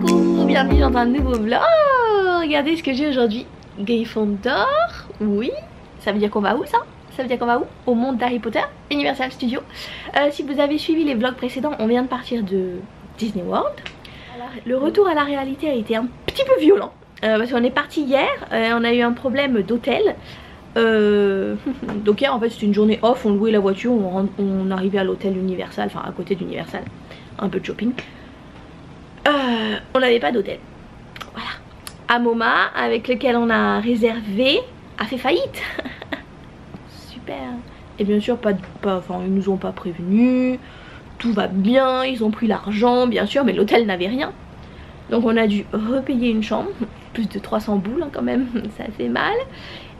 Coucou, bienvenue dans un nouveau vlog. Regardez ce que j'ai aujourd'hui. Gryffondor, oui. Ça veut dire qu'on va où ça? Ça veut dire qu'on va où? Au monde d'Harry Potter, Universal Studios. Si vous avez suivi les vlogs précédents, on vient de partir de Disney World. Le retour à la réalité a été un petit peu violent. Parce qu'on est parti hier, on a eu un problème d'hôtel. Donc hier en fait c'était une journée off, on louait la voiture, on arrivait à l'hôtel Universal, enfin à côté d'Universal, un peu de shopping. On n'avait pas d'hôtel. Voilà. Amoma, avec lequel on a réservé, a fait faillite. Super. Et bien sûr, enfin, ils nous ont pas prévenus. Tout va bien, ils ont pris l'argent, bien sûr, mais l'hôtel n'avait rien. Donc on a dû repayer une chambre, plus de 300 boules hein, quand même, ça fait mal.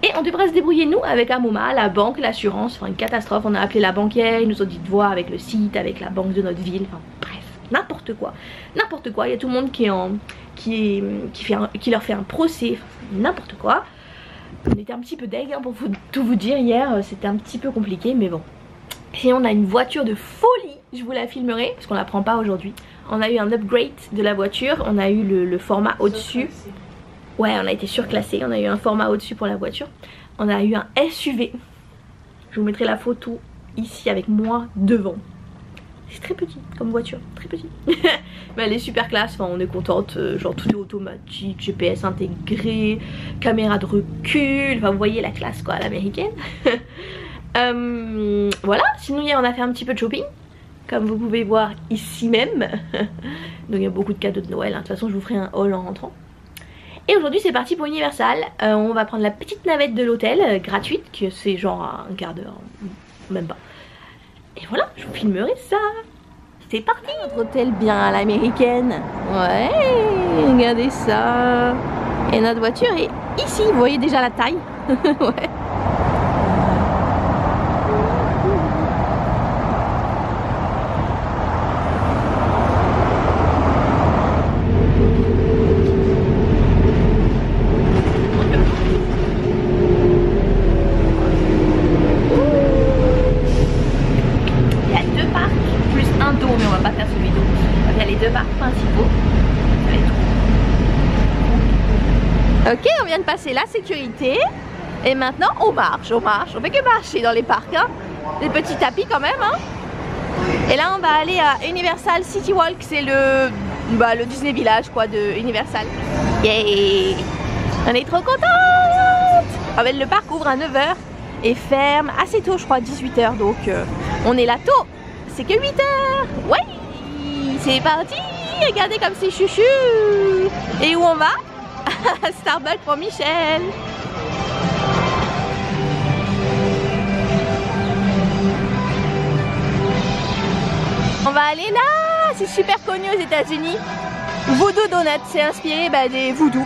Et on devrait se débrouiller nous avec Amoma, la banque, l'assurance, enfin une catastrophe. On a appelé la banquière, ils nous ont dit de voir avec le site, avec la banque de notre ville, enfin bref. N'importe quoi, n'importe quoi. Il y a tout le monde qui leur fait un procès, n'importe quoi. On était un petit peu deg hein, pour tout vous dire hier, c'était un petit peu compliqué, mais bon. Et on a une voiture de folie, je vous la filmerai parce qu'on la prend pas aujourd'hui. On a eu un upgrade de la voiture, on a eu le format au-dessus. Ouais, on a été surclassé, on a eu un format au-dessus pour la voiture. On a eu un SUV. Je vous mettrai la photo ici avec moi devant. C'est très petit comme voiture, très petit. Mais elle est super classe, enfin, on est contente, genre tout est automatique, GPS intégré, caméra de recul, enfin vous voyez la classe quoi, l'américaine. Voilà, sinon hier on a fait un petit peu de shopping, comme vous pouvez voir ici même. Donc il y a beaucoup de cadeaux de Noël, hein. De toute façon je vous ferai un haul en rentrant. Et aujourd'hui c'est parti pour Universal, on va prendre la petite navette de l'hôtel, gratuite, que c'est genre un quart d'heure, même pas. Et voilà, je vous filmerai ça. C'est parti. Notre hôtel bien à l'américaine. Ouais, regardez ça. Et notre voiture est ici. Vous voyez déjà la taille. Ouais. Ok, on vient de passer la sécurité et maintenant on fait que marcher dans les parcs, hein. Des petits tapis quand même, hein. Et là on va aller à Universal City Walk, c'est le Disney Village quoi de Universal. Yay! On est trop contente. En fait le parc ouvre à 9 h et ferme assez tôt, je crois 18 h, donc on est là tôt, c'est que 8 h. Ouais, c'est parti. Regardez comme c'est chouchou. Et où on va? Starbucks pour Michel. On va aller là, c'est super connu aux États-Unis. Voodoo Donuts, c'est inspiré des voodoo.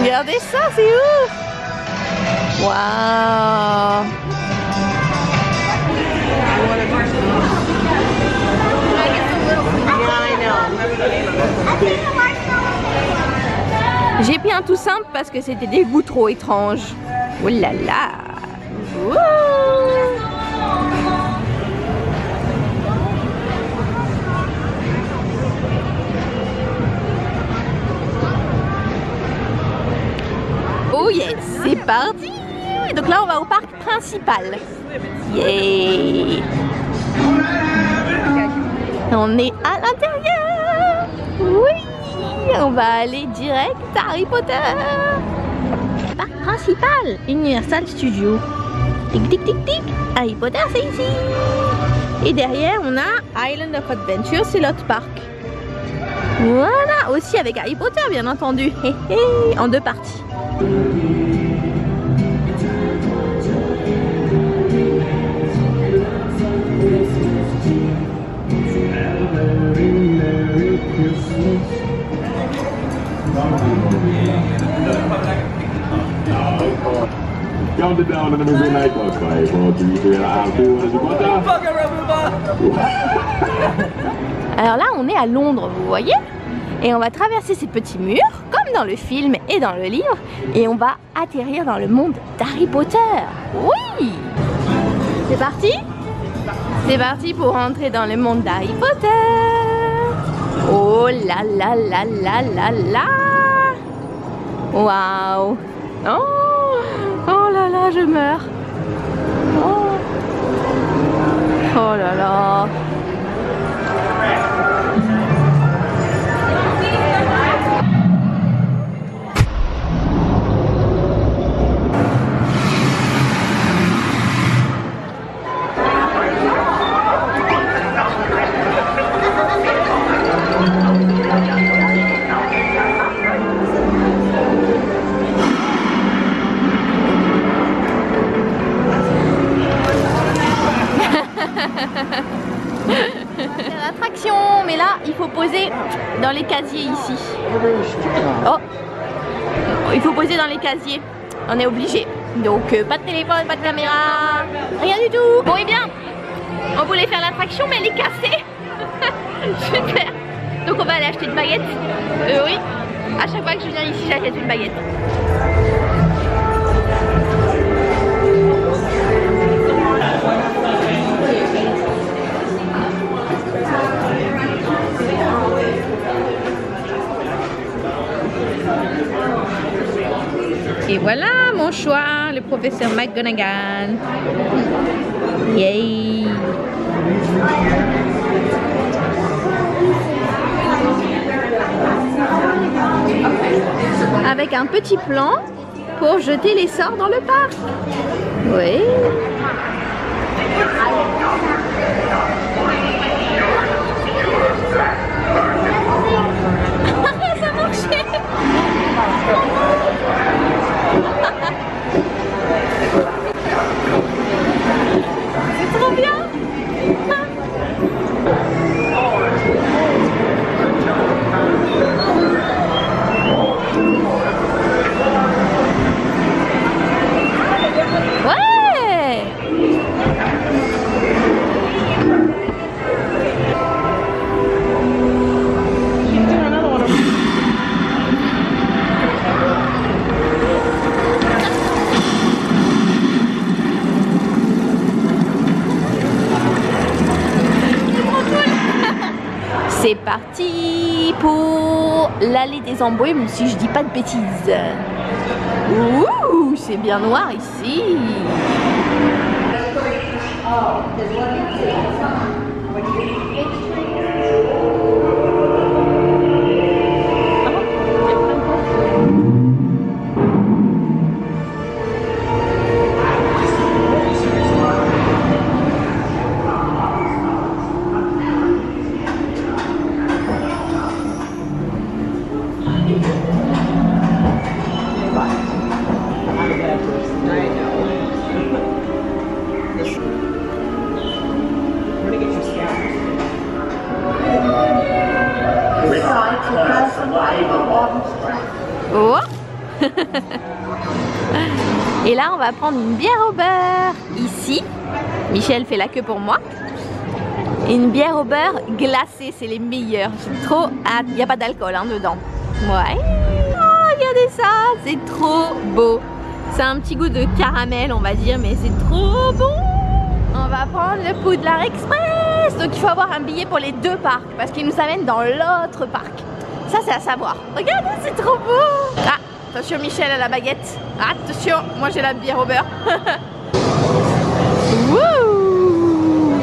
Regardez ça, c'est ouf. Waouh. J'ai pris un tout simple parce que c'était des goûts trop étranges. Oh là là. Wow. Oh yes, c'est parti. Donc là on va au parc principal. Yeah. On est à l'intérieur. Oui. On va aller direct à Harry Potter. Parc principal, Universal Studios. Tic tic tic tic, Harry Potter c'est ici. Et derrière on a Island of Adventure, c'est l'autre parc. Voilà, aussi avec Harry Potter bien entendu. Hé hé, en deux parties. Alors là on est à Londres, vous voyez, et on va traverser ces petits murs comme dans le film et dans le livre et on va atterrir dans le monde d'Harry Potter. Oui, c'est parti. C'est parti pour entrer dans le monde d'Harry Potter. Oh là là là là là là. Waouh. Oh, oh là là, je meurs. Oh, oh là là. Mais là il faut poser dans les casiers ici. Oh, il faut poser dans les casiers, on est obligé. Donc pas de téléphone, pas de caméra, rien du tout. Bon et bien, on voulait faire l'attraction mais elle est cassée. Super. Donc on va aller acheter une baguette. Oui, à chaque fois que je viens ici j'achète une baguette. Et voilà mon choix, le professeur McGonagall. Yay! Avec un petit plan pour jeter les sorts dans le parc. Oui. Ça marchait. C'est trop bien. Ouais. C'est parti pour l'allée des embrumes, si je dis pas de bêtises. Ouh, c'est bien noir ici. Et là on va prendre une bière au beurre ici. Michel fait la queue pour moi. Une bière au beurre glacée, c'est les meilleurs. J'ai trop hâte, il n'y a pas d'alcool hein, dedans. Ouais. Oh, regardez ça, c'est trop beau. C'est un petit goût de caramel on va dire, mais c'est trop bon. On va prendre le Poudlard Express. Donc il faut avoir un billet pour les deux parcs parce qu'il nous amène dans l'autre parc. Ça c'est à savoir. Regardez, c'est trop beau. Ah, attention Michel à la baguette. Attention, moi j'ai la bière au beurre. Wouh.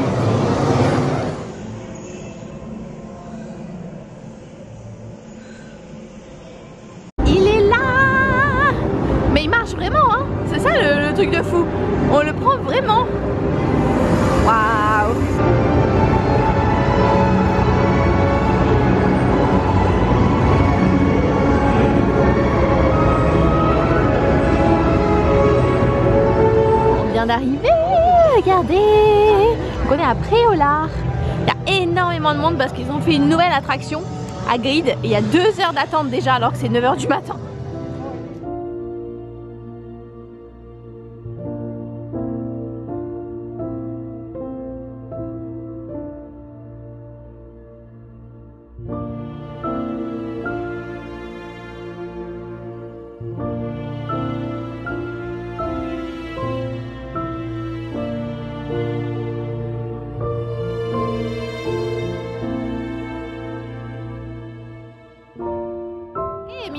Il est là. Mais il marche vraiment hein. C'est ça le truc de fou. On le prend vraiment. Waouh. D'arriver, regardez, on est à Préolard. Il y a énormément de monde parce qu'ils ont fait une nouvelle attraction à Grid et il y a 2 heures d'attente déjà alors que c'est 9 h du matin.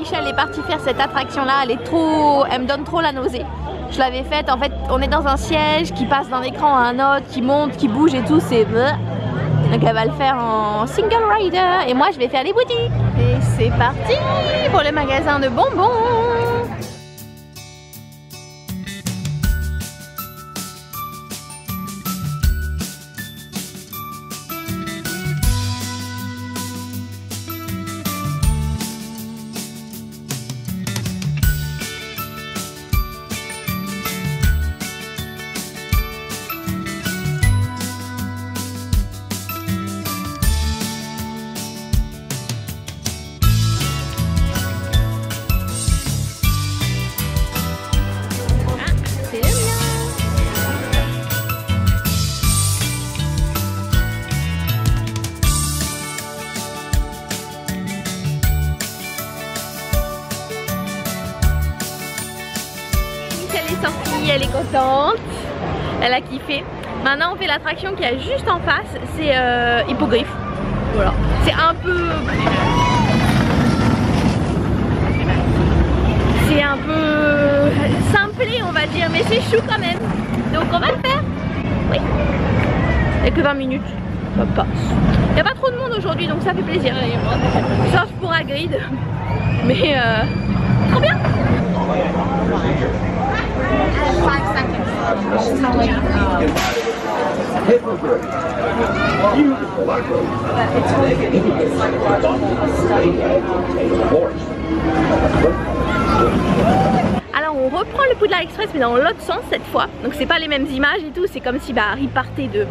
Michel est partie faire cette attraction là, elle est trop, elle me donne trop la nausée. Je l'avais faite, en fait on est dans un siège qui passe d'un écran à un autre, qui monte, qui bouge et tout, c'est... Donc elle va le faire en single rider et moi je vais faire les boutiques. Et c'est parti pour le magasin de bonbons. Elle est contente, elle a kiffé. Maintenant on fait l'attraction qui a juste en face, c'est Hippogriffe. Voilà, c'est un peu... c'est un peu... simplé on va dire, mais c'est chou quand même. Donc on va le faire. Oui. Il n'y a que 20 minutes, ça passe. Il n'y a pas trop de monde aujourd'hui donc ça fait plaisir. Sauf pour Hagrid. Mais trop bien. Alors on reprend le Poudlard Express mais dans l'autre sens cette fois. Donc c'est pas les mêmes images et tout, c'est comme si Harry partait de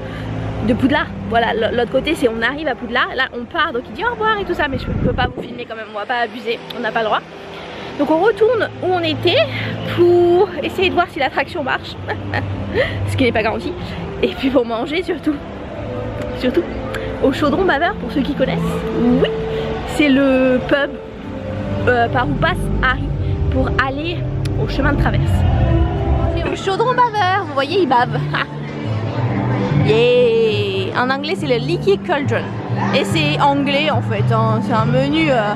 Poudlard. Voilà, l'autre côté c'est on arrive à Poudlard, là on part donc il dit au revoir et tout ça, mais je peux pas vous filmer quand même, on va pas abuser, on n'a pas le droit. Donc on retourne où on était pour essayer de voir si l'attraction marche, ce qui n'est pas garanti. Et puis pour manger surtout, au Chaudron Baveur pour ceux qui connaissent. Oui, c'est le pub par où passe Harry pour aller au chemin de traverse. C'est au Chaudron Baveur, vous voyez il bave. Yeah. En anglais c'est le Leaky Cauldron. Et c'est anglais en fait, hein. C'est un menu... Yeah.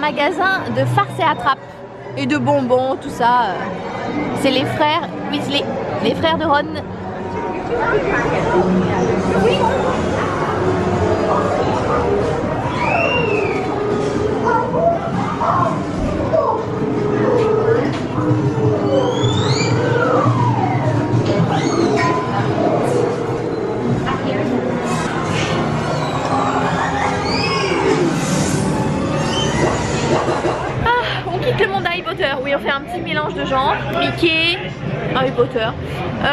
Magasin de farce et attrape et de bonbons, tout ça. C'est les frères Weasley, les frères de Ron. Oui, on fait un petit mélange de genres, Mickey, Harry Potter.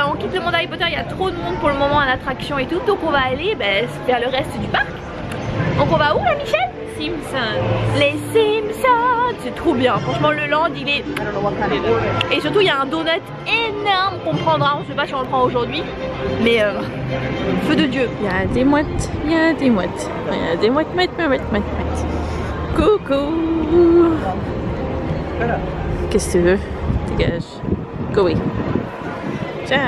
On quitte le monde Harry Potter, il y a trop de monde pour le moment à l'attraction et tout, donc on va aller vers le reste du parc. Donc on va où là Michel? Simpsons. Les Simpsons, c'est trop bien, franchement le land il est... Et surtout il y a un donut énorme qu'on prendra, on sait pas si on le prend aujourd'hui, mais feu de Dieu. Il y a des mouettes, mouettes. Coucou. Qu'est-ce que tu veux? Dégage. Go away. Ciao.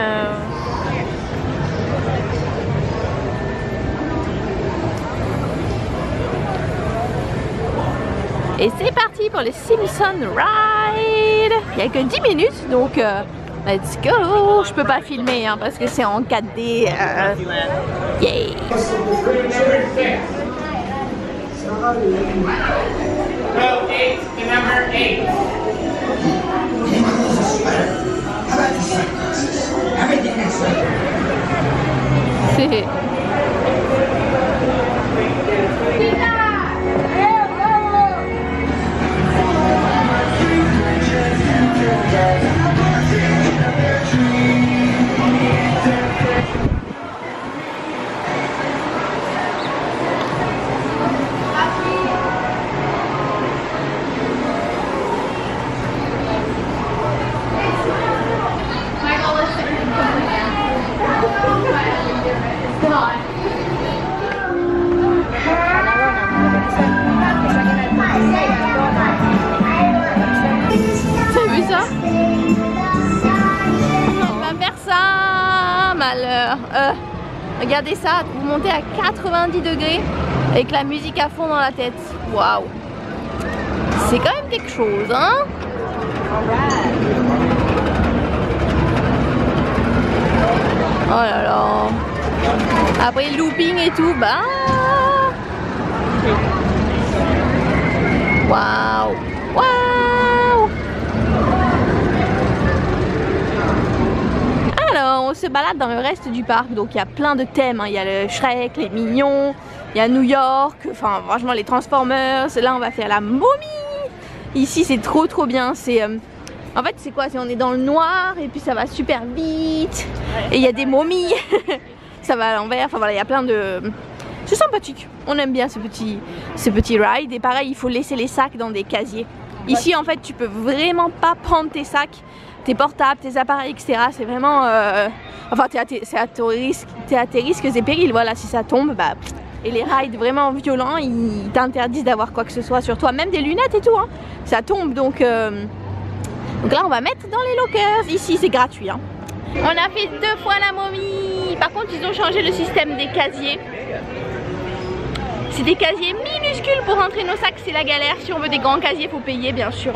Et c'est parti pour le Simpson Ride. Il n'y a que 10 minutes donc let's go. Je peux pas filmer hein, parce que c'est en 4D. Yeah. Row 8, the number 8. How about the Simpsons? Everything that's like... l'heure. Regardez ça, vous montez à 90 degrés avec la musique à fond dans la tête. Waouh! C'est quand même quelque chose, hein? Oh là là. Après le looping et tout, bah. Waouh! Waouh! Alors, on se balade dans le reste du parc, donc il y a plein de thèmes, hein. Il y a le Shrek, les Mignons, il y a New York, enfin franchement les Transformers. Là on va faire la momie. Ici c'est trop bien, c'est... En fait c'est quoi? On est dans le noir et puis ça va super vite. Et il y a des momies. Ça va à l'envers, enfin voilà, il y a plein de... C'est sympathique, on aime bien ce petit ride. Et pareil, il faut laisser les sacs dans des casiers. Ici en fait tu peux vraiment pas prendre tes sacs, tes portables, tes appareils, etc. C'est vraiment... Enfin t'es à tes risques et périls, voilà, si ça tombe, bah... Et les rides vraiment violents, ils t'interdisent d'avoir quoi que ce soit sur toi, même des lunettes et tout, hein. Ça tombe, donc là on va mettre dans les lockers. Ici c'est gratuit, hein. On a fait 2 fois la momie. Par contre ils ont changé le système des casiers. C'est des casiers minuscules pour rentrer nos sacs, c'est la galère. Si on veut des grands casiers faut payer, bien sûr.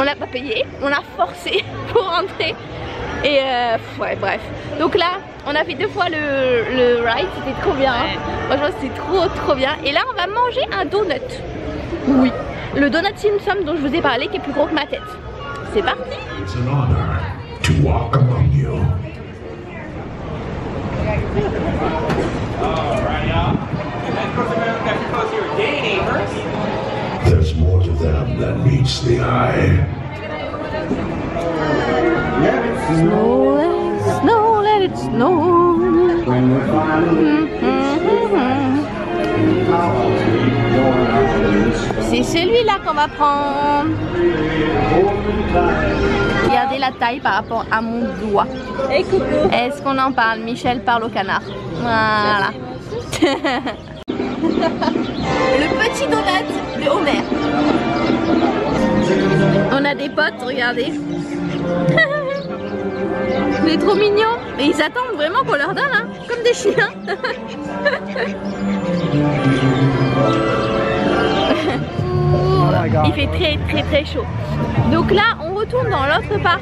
On n'a pas payé, on a forcé pour rentrer. Et ouais, bref. Donc là on a fait 2 fois le ride, c'était trop bien, hein. Franchement c'était trop bien. Et là on va manger un donut. Oui, le donut Simpsons dont je vous ai parlé, qui est plus gros que ma tête. C'est parti. Snow. C'est celui-là qu'on va prendre. Regardez la taille par rapport à mon doigt. Est-ce qu'on en parle? Michel parle au canard. Voilà. Le petit donut de Homer. On a des potes, regardez. C'est trop mignon. Et ils attendent vraiment qu'on leur donne, hein, comme des chiens. Il fait très chaud. Donc là, on retourne dans l'autre parc.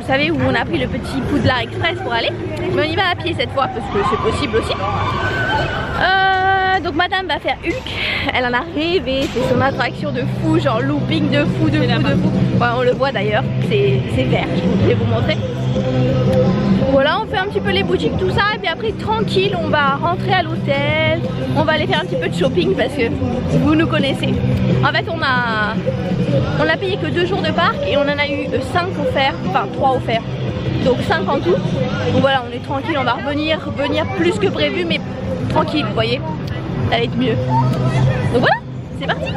Vous savez où on a pris le petit Poudlard Express pour aller. Mais on y va à pied cette fois parce que c'est possible aussi. Donc madame va faire Hulk. Elle en a rêvé. C'est son attraction de fou, genre looping de fou, de fou. Ouais, on le voit d'ailleurs. C'est vert. Je vais vous montrer. Voilà, on fait un petit peu les boutiques, tout ça, et puis après tranquille on va rentrer à l'hôtel. On va aller faire un petit peu de shopping parce que vous nous connaissez. En fait on a payé que 2 jours de parc et on en a eu 5 offerts, enfin 3 offerts, donc 5 en tout. Donc voilà, on est tranquille, on va revenir plus que prévu, mais tranquille, vous voyez, ça va être mieux. Donc voilà, c'est parti.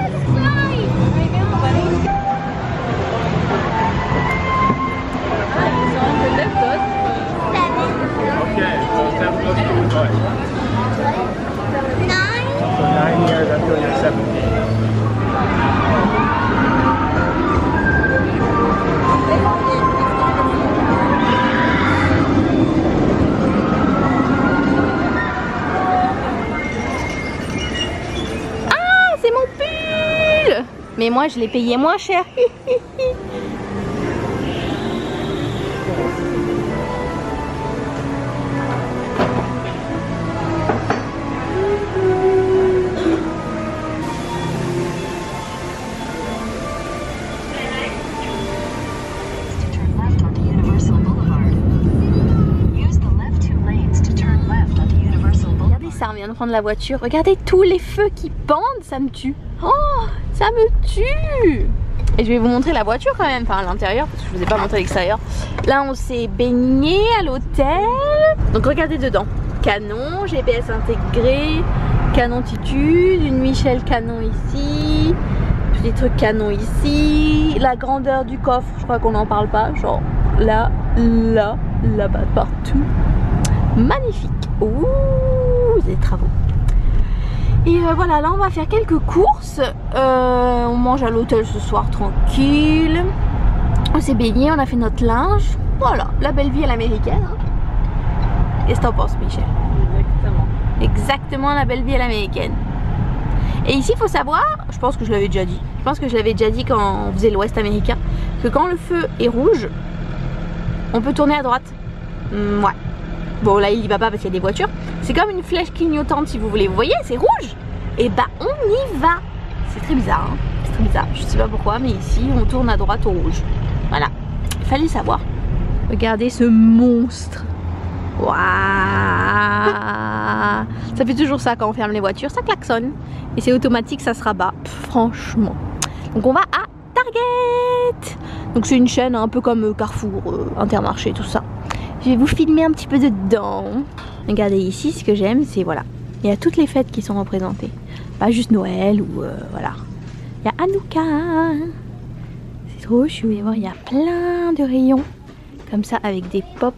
Ah, c'est mon pull. Mais moi, je l'ai payé moins cher. De la voiture, regardez tous les feux qui pendent, ça me tue. Oh, ça me tue. Et je vais vous montrer la voiture quand même, enfin l'intérieur, parce que je vous ai pas montré l'extérieur. Là on s'est baigné à l'hôtel, donc regardez dedans, canon, GPS intégré, canon Titude, une Michel canon ici, des trucs canon ici, la grandeur du coffre, je crois qu'on n'en parle pas, genre là-bas partout, magnifique. Ouh, des travaux. Et voilà, là on va faire quelques courses. On mange à l'hôtel ce soir tranquille. On s'est baigné, on a fait notre linge. Voilà, la belle vie à l'américaine, hein. Qu'est-ce que t'en penses, Michel? Exactement. Exactement la belle vie à l'américaine. Et ici, il faut savoir, je pense que je l'avais déjà dit, je pense que je l'avais déjà dit quand on faisait l'Ouest américain, que quand le feu est rouge, on peut tourner à droite. Ouais. Bon, là, il y va pas parce qu'il y a des voitures. C'est comme une flèche clignotante, si vous voulez. Vous voyez, c'est rouge. Et bah, on y va. C'est très bizarre, hein. C'est très bizarre. Je sais pas pourquoi, mais ici, on tourne à droite au rouge. Voilà. Il fallait le savoir. Regardez ce monstre. Waouh. Ça fait toujours ça quand on ferme les voitures. Ça klaxonne. Et c'est automatique, ça se rabat. Pff, franchement. Donc, on va à Target. Donc, c'est une chaîne un peu comme Carrefour, Intermarché, tout ça. Je vais vous filmer un petit peu dedans. Regardez ici, ce que j'aime, c'est voilà. Il y a toutes les fêtes qui sont représentées. Pas juste Noël ou voilà. Il y a Hanouka. C'est trop chou. Vous allez voir, il y a plein de rayons. Comme ça, avec des pop.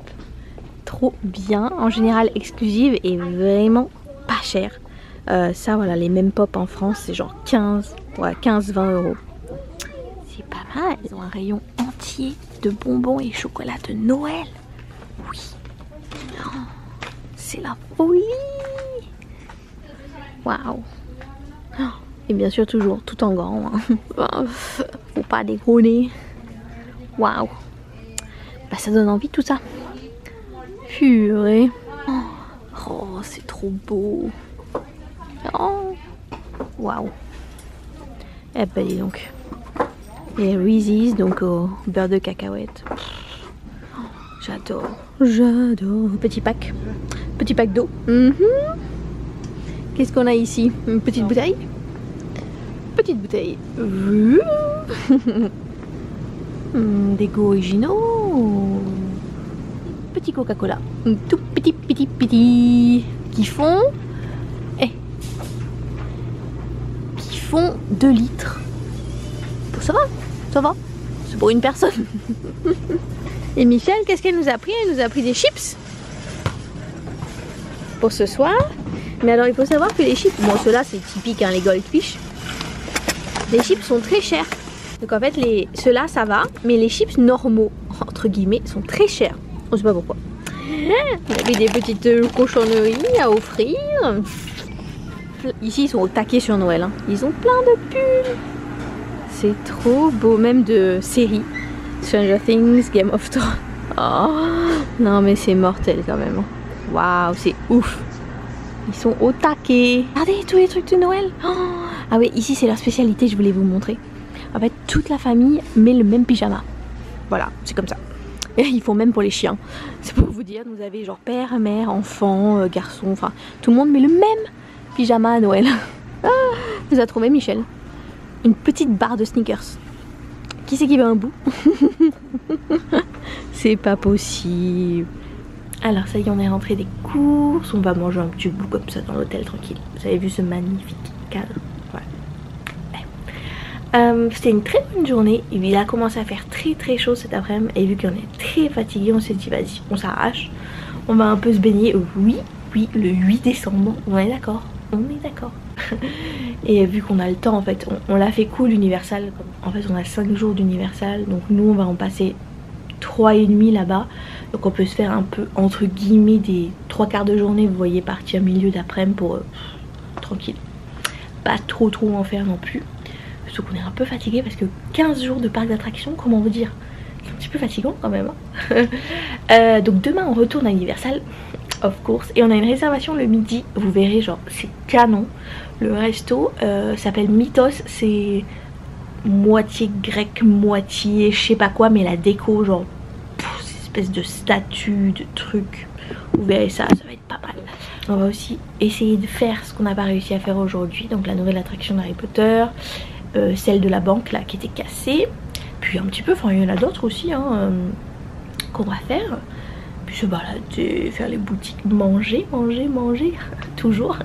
Trop bien. En général, exclusive et vraiment pas cher. Ça, voilà, les mêmes pop en France, c'est genre 15, ouais, 15-20 euros. C'est pas mal. Ils ont un rayon entier de bonbons et chocolat de Noël. Oui, oh, c'est la folie. Waouh. Oh. Et bien sûr toujours tout en grand, hein. Faut pas déconner. Waouh. Bah ça donne envie tout ça. Purée. Oh, oh c'est trop beau. Oh. Waouh. Eh ben dis donc. Et Reese's donc au beurre de cacahuète. J'adore, j'adore. Petit pack d'eau. Qu'est-ce qu'on a ici? Une petite bouteille. Petite bouteille. Des goûts originaux. Petit Coca-Cola. Tout petit. Qui font... Eh. Qui font 2 litres. Ça va, ça va. C'est pour une personne. Et Michel, qu'est-ce qu'elle nous a pris? Elle nous a pris des chips pour ce soir. Mais alors il faut savoir que les chips, bon ceux-là c'est typique hein, les Goldfish. Les chips sont très chers. Donc en fait les... ceux-là ça va, mais les chips normaux, entre guillemets, sont très chers. On sait pas pourquoi. On avait des petites cochonneries à offrir. Ici ils sont au taquet sur Noël, hein. Ils ont plein de pulls. C'est trop beau, même de séries. Stranger Things, Game of Thrones. Oh, non mais c'est mortel quand même. Waouh, c'est ouf. Ils sont au taquet. Regardez tous les trucs de Noël. Oh, ah oui, ici c'est leur spécialité, je voulais vous montrer. En fait, toute la famille met le même pyjama. Voilà, c'est comme ça. Et ils font même pour les chiens. C'est pour vous dire, vous avez genre père, mère, enfant, garçon, enfin tout le monde met le même pyjama à Noël. Ah, nous a trouvé Michel. Une petite barre de sneakers. Qui c'est qui va un bout? C'est pas possible. Alors ça y est, on est rentré des courses. On va manger un petit bout comme ça dans l'hôtel tranquille. Vous avez vu ce magnifique cadre? Voilà. Ouais. C'était une très bonne journée. Il a commencé à faire très chaud cet après-midi. Et vu qu'on est très fatigué, on s'est dit vas-y, on s'arrache. On va un peu se baigner. Oui, le 8 décembre. On est d'accord. On est d'accord. Et vu qu'on a le temps en fait, on l'a fait cool Universal. En fait on a 5 jours d'Universal. Donc nous on va en passer 3 et demi là-bas. Donc on peut se faire un peu entre guillemets des 3 quarts de journée. Vous voyez partir milieu d'après-midi pour tranquille. Pas trop en faire non plus. Surtout qu'on est un peu fatigué parce que 15 jours de parc d'attractions, comment vous dire, c'est un petit peu fatigant quand même hein. Donc demain on retourne à Universal of course, et on a une réservation le midi, vous verrez genre c'est canon. Le resto s'appelle Mythos, c'est moitié grec, moitié je sais pas quoi, mais la déco genre cette espèce de statue, de truc, vous verrez ça, ça va être pas mal. On va aussi essayer de faire ce qu'on n'a pas réussi à faire aujourd'hui, donc la nouvelle attraction d'Harry Potter, celle de la banque là qui était cassée, puis un petit peu, enfin il y en a d'autres aussi hein, qu'on va faire. Se balader, faire les boutiques, manger, toujours.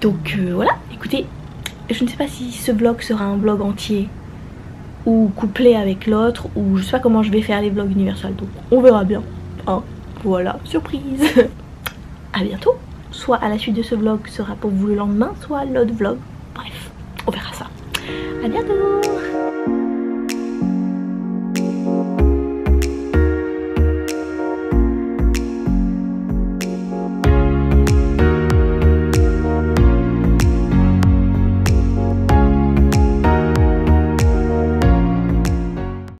Donc voilà, écoutez, je ne sais pas si ce vlog sera un vlog entier ou couplé avec l'autre, ou je sais pas comment je vais faire les vlogs Universal, donc on verra bien, hein, voilà, surprise. À bientôt, soit à la suite de ce vlog sera pour vous le lendemain, soit l'autre vlog, bref, on verra ça. À bientôt.